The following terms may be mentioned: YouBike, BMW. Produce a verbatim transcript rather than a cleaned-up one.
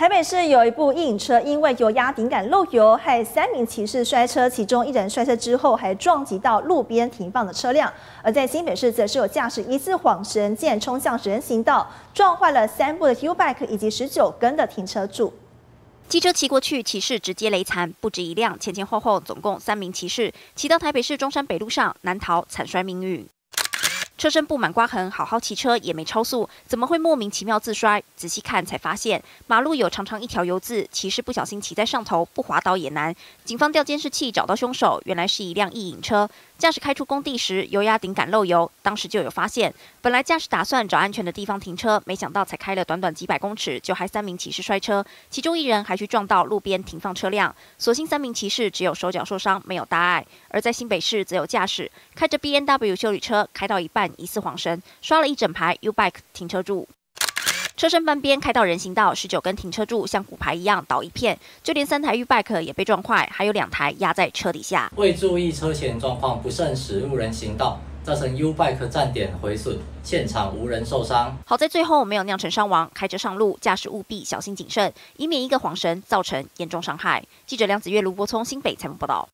台北市有一部硬车因为油压顶杆漏油，害三名骑士摔车，其中一人摔车之后还撞击到路边停放的车辆。而在新北市，则是有驾驶疑似晃神，竟然冲向人行道，撞坏了三部的 YouBike 以及十九根的停车柱。 机车骑过去，骑士直接雷残，不止一辆，前前后后总共三名骑士骑到台北市中山北路上，难逃惨摔命运。车身布满刮痕，好好骑车也没超速，怎么会莫名其妙自摔？仔细看才发现，马路有长长一条油渍，骑士不小心骑在上头，不滑倒也难。警方调监视器找到凶手，原来是一辆异影车，驾驶开出工地时，油压顶杆漏油，当时就有发现。本来驾驶打算找安全的地方停车，没想到才开了短短几百公尺，就害三名骑士摔车，其中一人还去撞到路边停放车辆。所幸三名骑士只有手脚受伤，没有大碍。而在新北市，则有驾驶开着 B M W 修理车，开到一半疑似晃神，刷了一整排 YouBike 停车柱。 车身翻边开到人行道， 十九根停车柱像骨牌一样倒一片，就连三台 YouBike 也被撞坏，还有两台压在车底下。未注意车前状况，不慎驶入人行道，造成 YouBike 站点毁损，现场无人受伤。好在最后没有酿成伤亡，开车上路，驾驶务必小心谨慎，以免一个晃神造成严重伤害。记者梁子月、卢柏聪，新北采访报道。